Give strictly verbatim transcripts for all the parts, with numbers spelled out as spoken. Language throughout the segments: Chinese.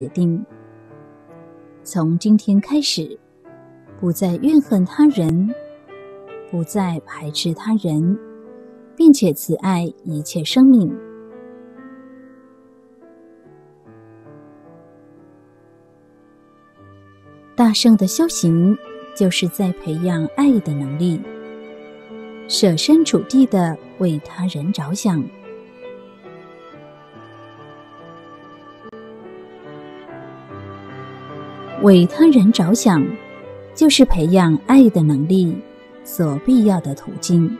决定，从今天开始，不再怨恨他人，不再排斥他人，并且慈爱一切生命。大圣的修行就是在培养爱的能力，设身处地地为他人着想。为他人着想，就是培养爱的能力所必要的途径。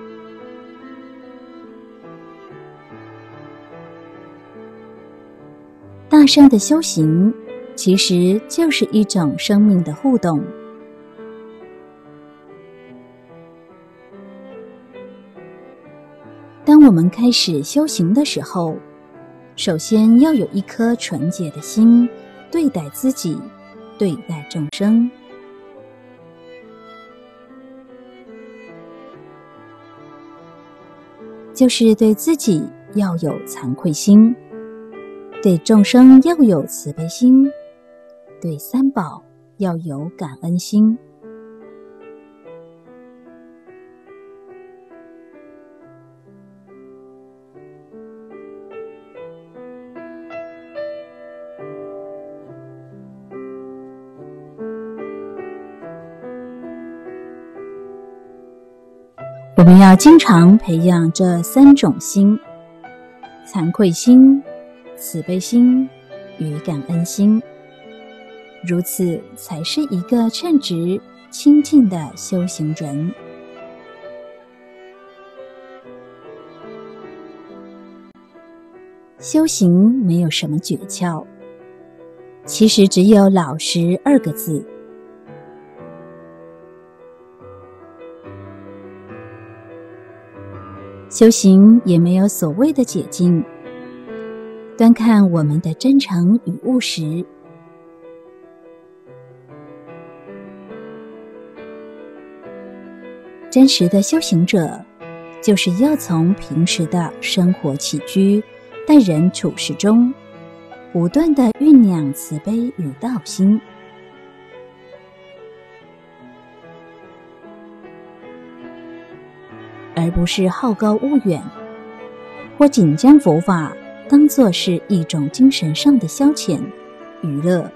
大圣的修行，其实就是一种生命的互动。当我们开始修行的时候，首先要有一颗纯洁的心，对待自己，对待众生。就是对自己要有惭愧心，对众生要有慈悲心，对三宝要有感恩心。我们要经常培养这三种心：惭愧心、慈悲心与感恩心，如此才是一个称职、清净的修行人。修行没有什么诀窍，其实只有老实二个字。修行也没有所谓的捷径，端看我们的真诚与务实。真实的修行者，就是要从平时的生活起居、待人处事中，不断地酝酿慈悲与道心。而不是好高骛远，或仅将佛法当作是一种精神上的消遣、娱乐。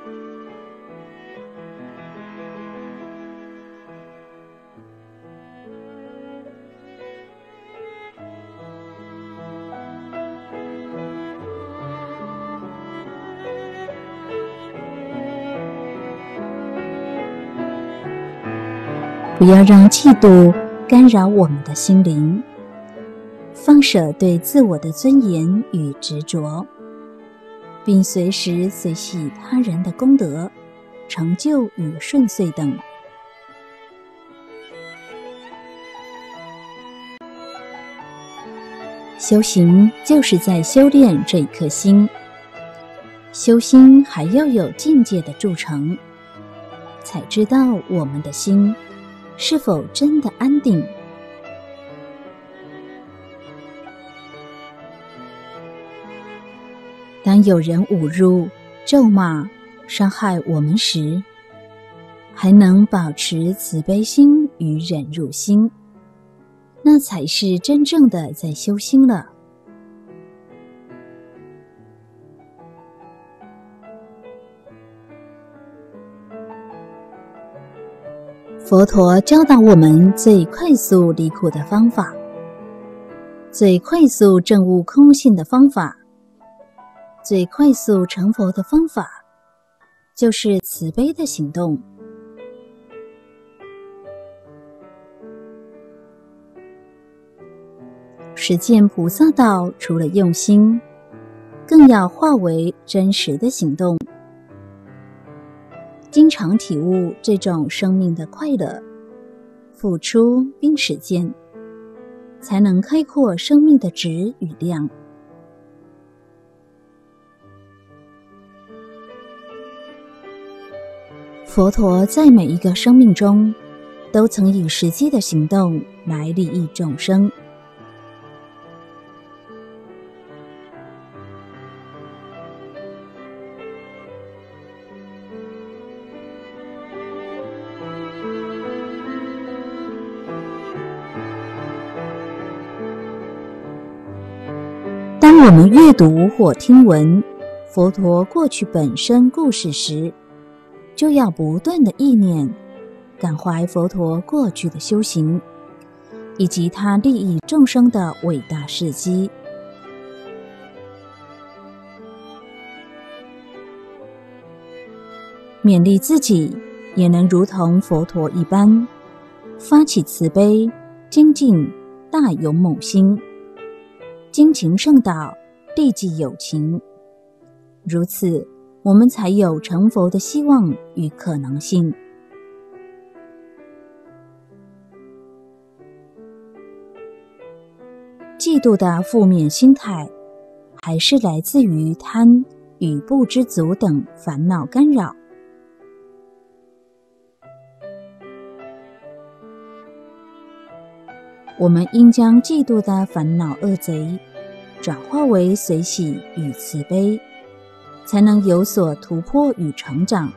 不要让嫉妒干扰我们的心灵，放舍对自我的尊严与执着，并随时随喜他人的功德、成就与顺遂等。修行就是在修炼这一颗心，修心还要有境界的铸成，才知道我们的心是否真的安定？当有人侮辱、咒骂、伤害我们时，还能保持慈悲心与忍辱心，那才是真正的在修心了。佛陀教导我们最快速离苦的方法，最快速证悟空性的方法，最快速成佛的方法，就是慈悲的行动。实践菩萨道，除了用心，更要化为真实的行动。经常体悟这种生命的快乐，付出并实践，才能开阔生命的质与量。佛陀在每一个生命中，都曾以实际的行动来利益众生。当我们阅读或听闻佛陀过去本身故事时，就要不断的意念感怀佛陀过去的修行，以及他利益众生的伟大事迹。勉励自己也能如同佛陀一般，发起慈悲、精进、大勇猛心，精勤圣道，利济有情。如此，我们才有成佛的希望与可能性。嫉妒的负面心态，还是来自于贪与不知足等烦恼干扰。我们应将嫉妒的烦恼恶贼转化为随喜与慈悲，才能有所突破与成长。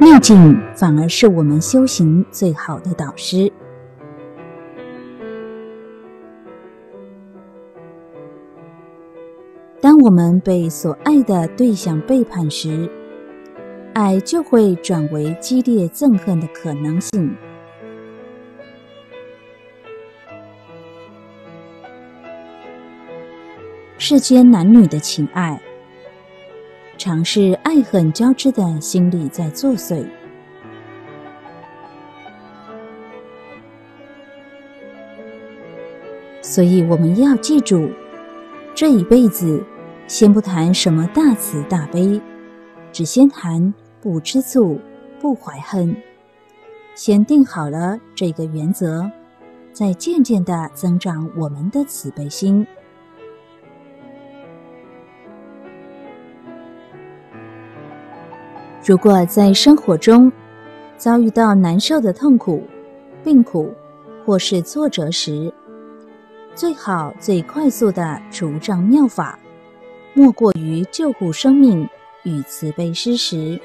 逆境反而是我们修行最好的导师。当我们被所爱的对象背叛时，爱就会转为激烈憎恨的可能性。世间男女的情爱，常是爱恨交织的心理在作祟。所以我们要记住，这一辈子先不谈什么大慈大悲，只先谈不吃醋、不怀恨。先定好了这个原则，再渐渐地增长我们的慈悲心。如果在生活中遭遇到难受的痛苦、病苦或是挫折时，最好最快速的除障妙法，莫过于救护生命与慈悲施食。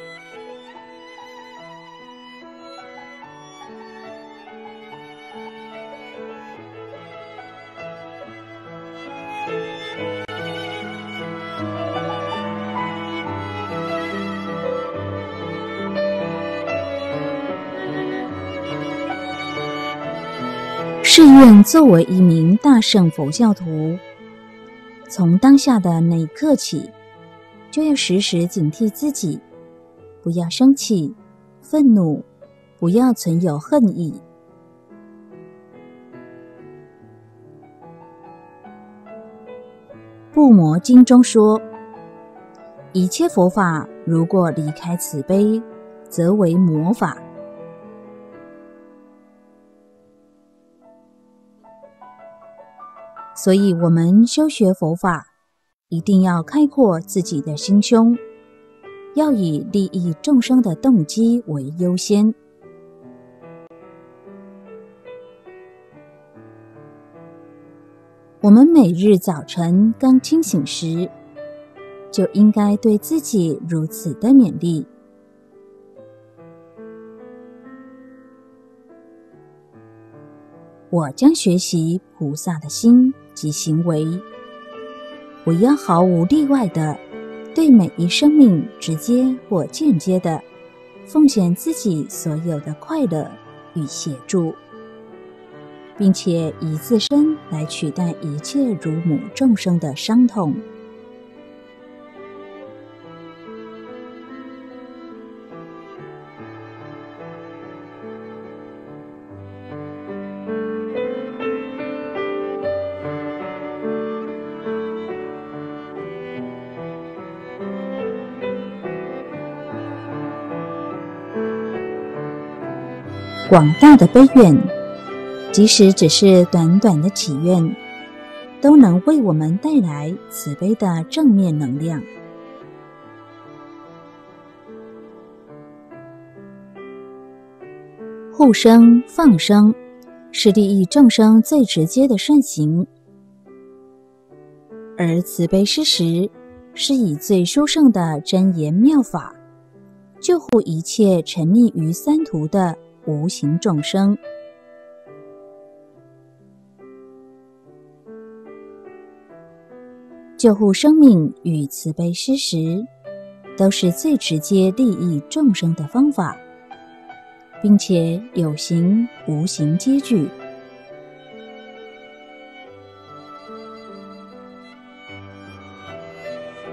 誓愿作为一名大圣佛教徒，从当下的那一刻起，就要时时警惕自己，不要生气、愤怒，不要存有恨意。《布摩经》中说，一切佛法如果离开慈悲，则为魔法。所以我们修学佛法，一定要开阔自己的心胸，要以利益众生的动机为优先。我们每日早晨刚清醒时，就应该对自己如此的勉励。我将学习菩萨的心及行为，我要毫无例外的对每一生命直接或间接的奉献自己所有的快乐与协助，并且以自身来取代一切乳母众生的伤痛。广大的悲愿，即使只是短短的祈愿，都能为我们带来慈悲的正面能量。护生、放生是利益众生最直接的善行。而慈悲施食，是以最殊胜的真言妙法，救护一切沉溺于三途的无形众生。救护生命与慈悲施食，都是最直接利益众生的方法，并且有形无形皆具。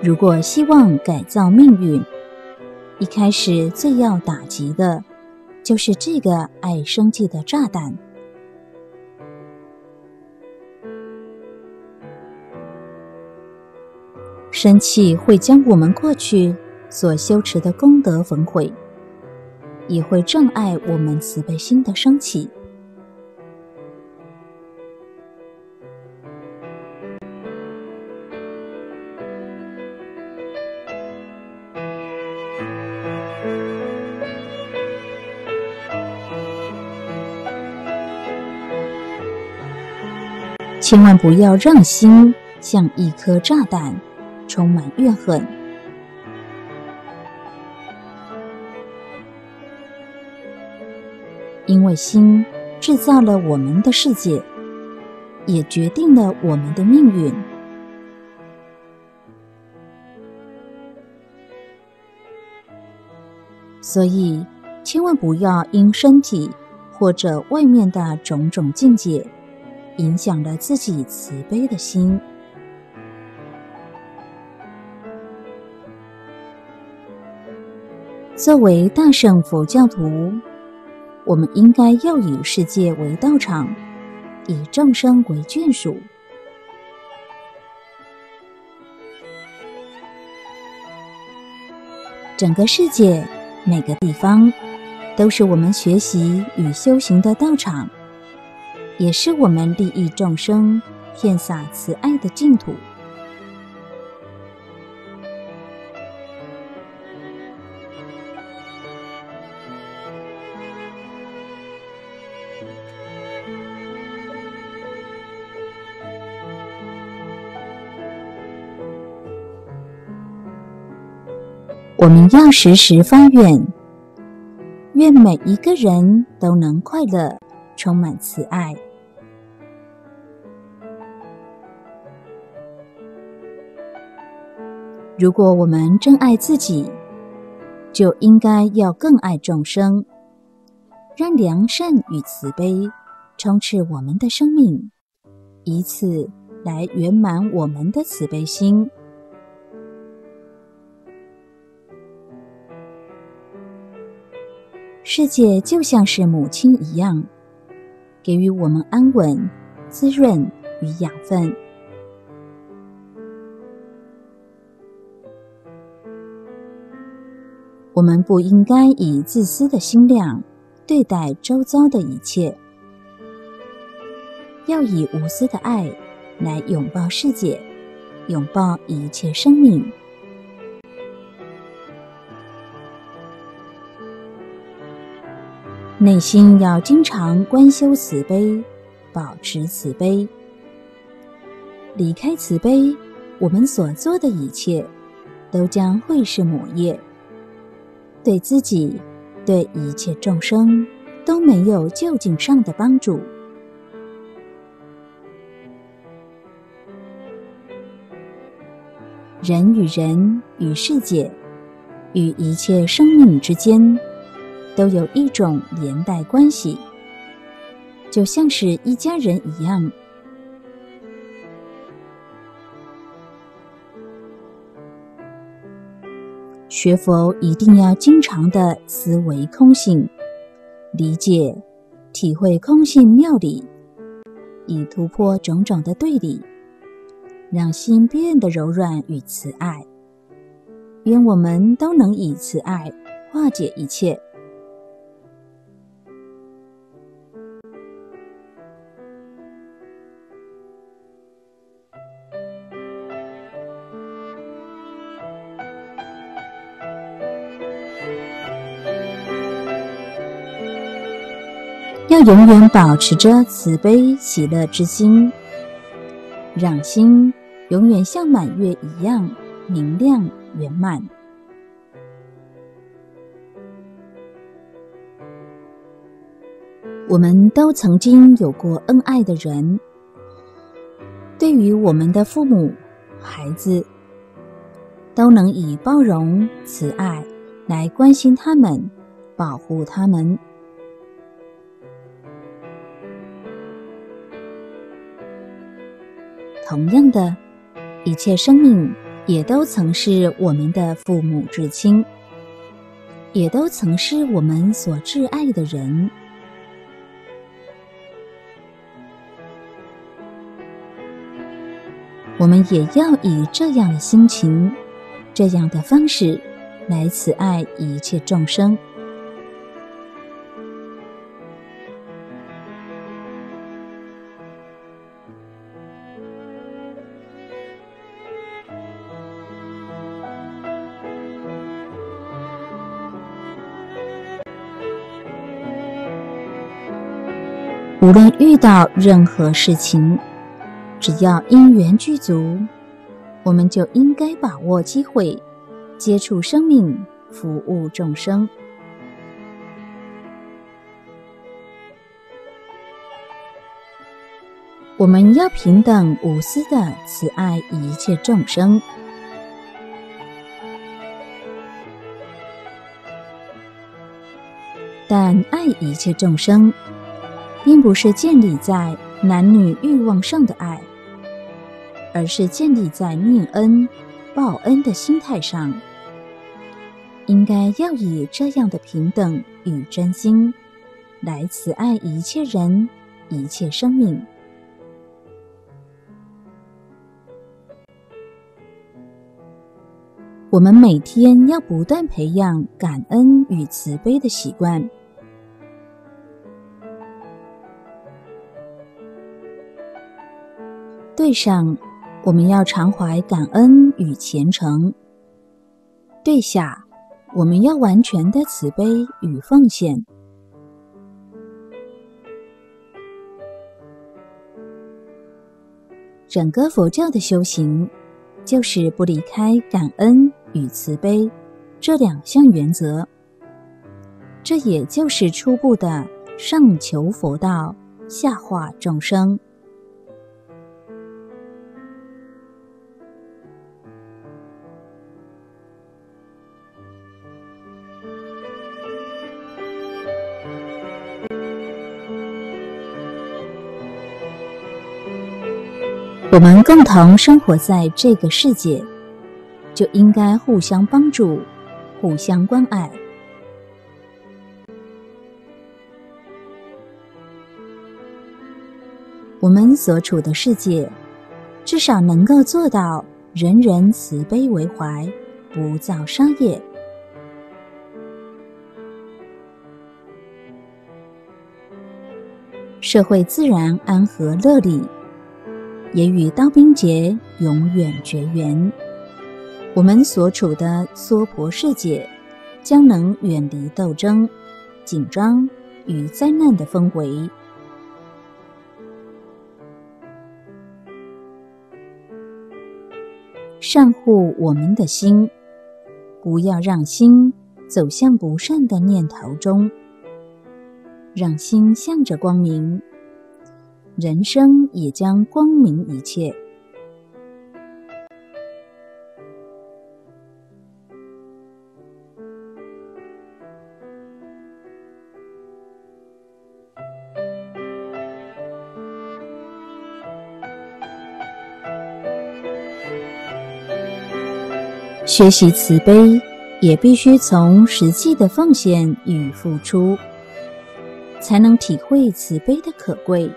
如果希望改造命运，一开始最要打击的就是这个爱生气的炸弹。生气会将我们过去所修持的功德焚毁，也会障碍我们慈悲心的升起。千万不要让心像一颗炸弹，充满怨恨。因为心制造了我们的世界，也决定了我们的命运。所以，千万不要因身体或者外面的种种境界影响了自己慈悲的心。作为大乘佛教徒，我们应该要以世界为道场，以众生为眷属。整个世界，每个地方，都是我们学习与修行的道场，也是我们利益众生、遍洒慈爱的净土。我们要时时发愿，愿每一个人都能快乐，充满慈爱。如果我们真爱自己，就应该要更爱众生，让良善与慈悲充斥我们的生命，以此来圆满我们的慈悲心。世界就像是母亲一样，给予我们安稳、滋润与养分。我们不应该以自私的心量对待周遭的一切，要以无私的爱来拥抱世界，拥抱一切生命。内心要经常观修慈悲，保持慈悲。离开慈悲，我们所做的一切都将会是魔业，对自己、对一切众生都没有究竟上的帮助。人与人、与世界、与一切生命之间，都有一种连带关系，就像是一家人一样。学佛一定要经常的思维空性，理解、体会空性妙理，以突破种种的对立，让心变得柔软与慈爱。愿我们都能以慈爱化解一切。要永远保持着慈悲喜乐之心，让心永远像满月一样明亮圆满。我们都曾经有过恩爱的人，对于我们的父母、孩子，都能以包容、慈爱来关心他们、保护他们。同样的，一切生命也都曾是我们的父母至亲，也都曾是我们所挚爱的人。我们也要以这样的心情、这样的方式来慈爱一切众生。无论遇到任何事情，只要因缘具足，我们就应该把握机会，接触生命，服务众生。我们要平等无私的慈爱一切众生。但爱一切众生并不是建立在男女欲望上的爱，而是建立在念恩、报恩的心态上。应该要以这样的平等与真心来慈爱一切人、一切生命。我们每天要不断培养感恩与慈悲的习惯。对上，我们要常怀感恩与虔诚；对下，我们要完全的慈悲与奉献。整个佛教的修行，就是不离开感恩与慈悲这两项原则。这也就是初步的上求佛道，下化众生。我们共同生活在这个世界，就应该互相帮助，互相关爱。我们所处的世界，至少能够做到人人慈悲为怀，不造杀业。社会自然安和乐利，也与刀兵劫永远绝缘。我们所处的娑婆世界将能远离斗争、紧张与灾难的氛围。善护我们的心，不要让心走向不善的念头中，让心向着光明，人生也将光明一切。学习慈悲，也必须从实际的奉献与付出，才能体会慈悲的可贵。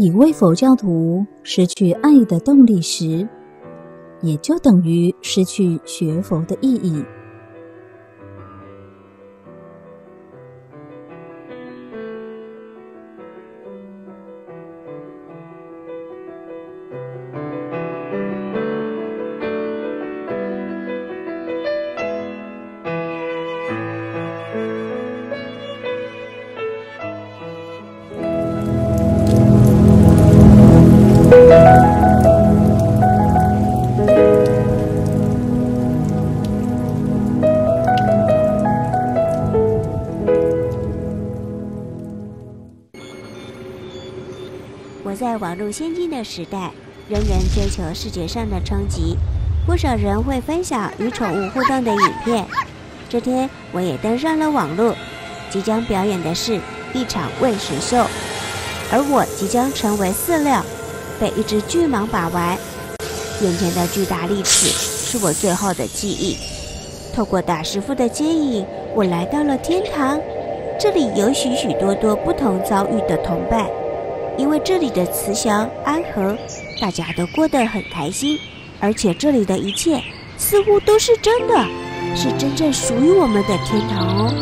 一位佛教徒失去爱的动力时，也就等于失去学佛的意义。网络先进的时代，人人追求视觉上的冲击，不少人会分享与宠物互动的影片。这天，我也登上了网络。即将表演的是一场喂食秀，而我即将成为饲料，被一只巨蟒把玩。眼前的巨大利齿是我最后的记忆。透过大师傅的建议，我来到了天堂。这里有许许多多不同遭遇的同伴，因为这里的慈祥安和，大家都过得很开心。而且这里的一切似乎都是真的，是真正属于我们的天堂哦。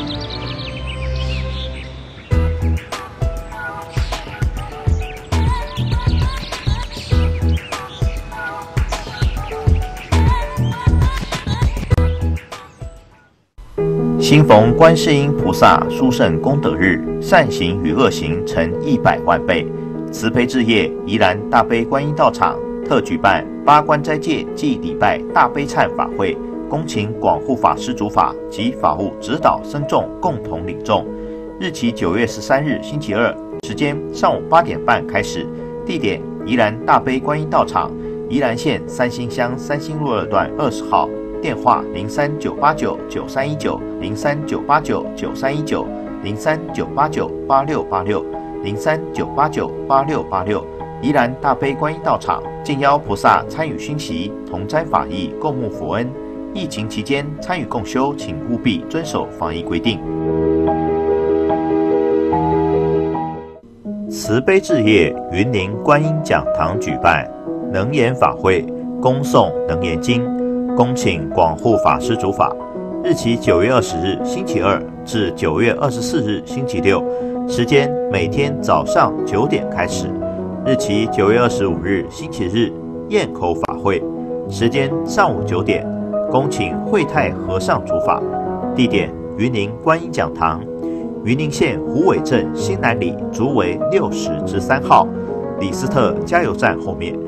新逢观世音菩萨殊胜功德日，善行与恶行成一百万倍。慈悲置业宜兰大悲观音道场特举办八关斋戒暨礼拜大悲忏法会，恭请广护法师主法及法务指导僧众共同领众。日期九月十三日星期二，时间上午八点半开始，地点宜兰大悲观音道场，宜兰县三星乡三星路二段二十号。电话零三九八九九三一九零三九八九九三一九零三九八九八六八六零三九八九八六八六。宜兰大悲观音道场敬邀菩萨参与熏习，同斋法义，共沐佛恩。疫情期间参与共修，请务必遵守防疫规定。慈悲置业云林观音讲堂举办能言法会，恭诵能言经。恭请广护法师主法，日期九月二十日星期二至九月二十四日星期六，时间每天早上九点开始。日期九月二十五日星期日焰口法会，时间上午九点。恭请惠泰和尚主法，地点云林观音讲堂，云林县虎尾镇新南里竹围六十之三号李斯特加油站后面。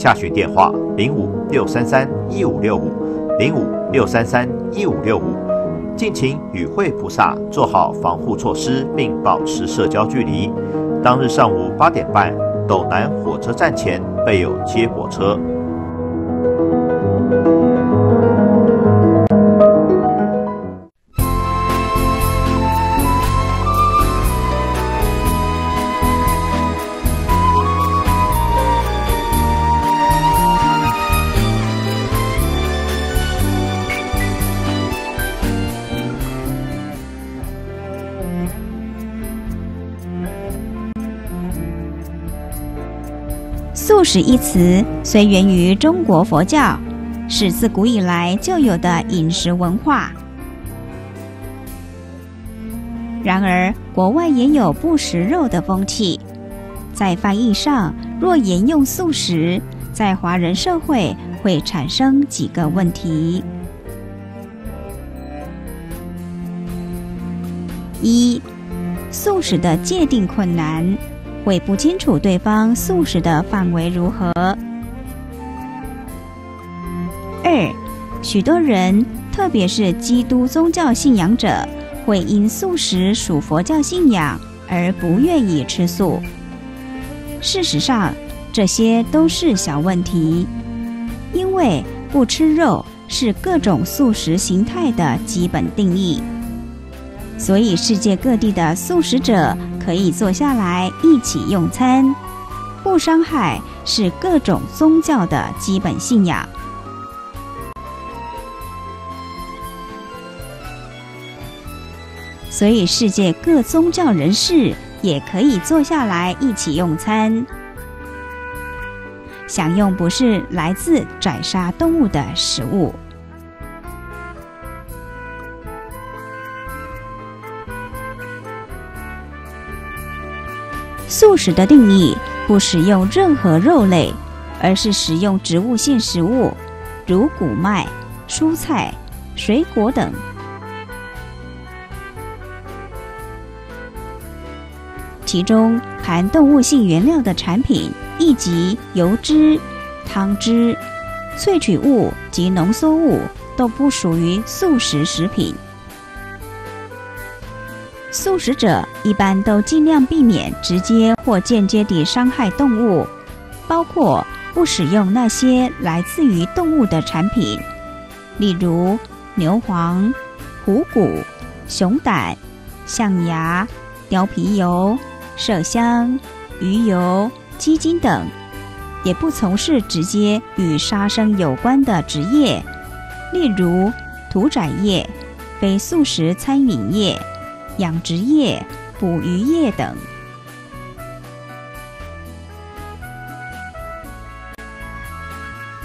洽询电话零五六三三一五六五零五六三三一五六五。敬请与会菩萨做好防护措施，并保持社交距离。当日上午八点半，斗南火车站前备有接驳车。素食一词虽源于中国佛教，是自古以来就有的饮食文化。然而，国外也有不食肉的风气。在翻译上，若沿用素食，在华人社会会产生几个问题：一、素食的界定困难。会不清楚对方素食的范围如何。二，许多人，特别是基督宗教信仰者，会因素食属佛教信仰而不愿意吃素。事实上，这些都是小问题，因为不吃肉是各种素食形态的基本定义。所以，世界各地的素食者可以坐下来一起用餐，不伤害是各种宗教的基本信仰。所以，世界各宗教人士也可以坐下来一起用餐，享用不是来自宰杀动物的食物。素食的定义不使用任何肉类，而是食用植物性食物，如谷麦、蔬菜、水果等。其中含动物性原料的产品，以及油脂、汤汁、萃取物及浓缩物都不属于素食食品。素食者一般都尽量避免直接或间接地伤害动物包括不使用那些来自于动物的产品，例如牛黄、虎骨、熊胆、象牙、貂皮油、麝香、鱼油、鸡精等，也不从事直接与杀生有关的职业，例如屠宰业、非素食餐饮业、养殖业、捕鱼业等。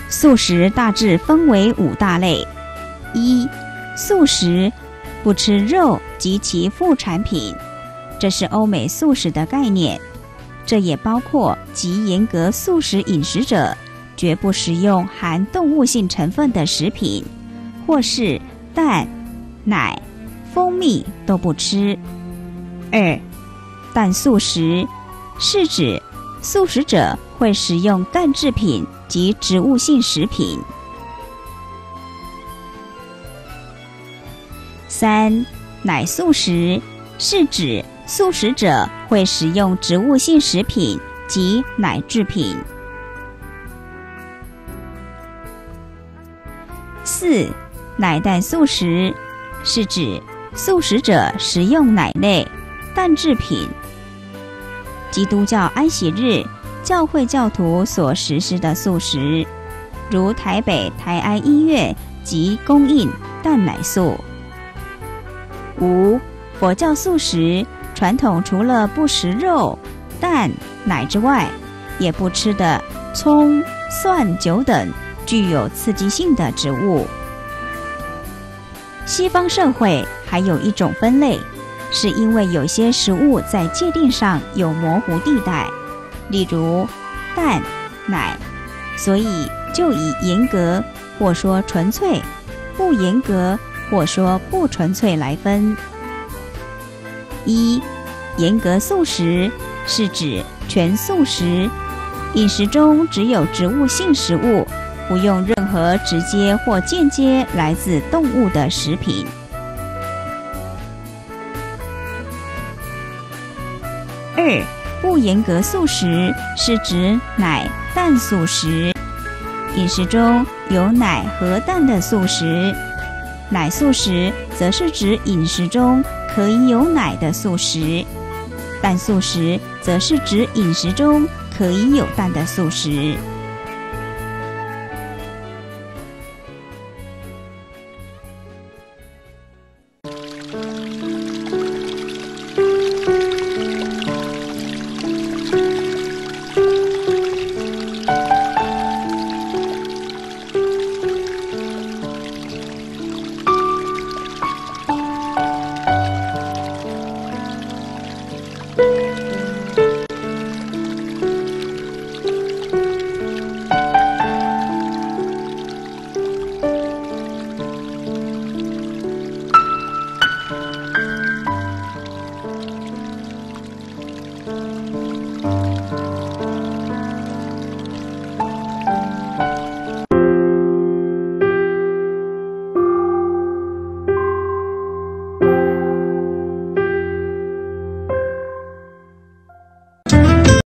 素食大致分为五大类：一、素食不吃肉及其副产品，这是欧美素食的概念，这也包括极严格素食饮食者绝不食用含动物性成分的食品，或是蛋、奶、蜂蜜都不吃。二、蛋素食是指素食者会食用蛋制品及植物性食品。三、奶素食是指素食者会食用植物性食品及奶制品。四、奶蛋素食是指素食者食用奶类、蛋制品。基督教安息日教会教徒所实施的素食，如台北台安医院及供应蛋奶素。五、佛教素食传统除了不食肉、蛋、奶之外，也不吃的葱、蒜、酒等具有刺激性的植物。西方社会还有一种分类，是因为有些食物在界定上有模糊地带，例如蛋、奶，所以就以严格或说纯粹、不严格或说不纯粹来分。一、严格素食是指全素食，饮食中只有植物性食物，不用任何直接或间接来自动物的食品。二、不严格素食是指奶蛋素食，饮食中有奶和蛋的素食。奶素食则是指饮食中可以有奶的素食，蛋素食则是指饮食中可以有蛋的素食。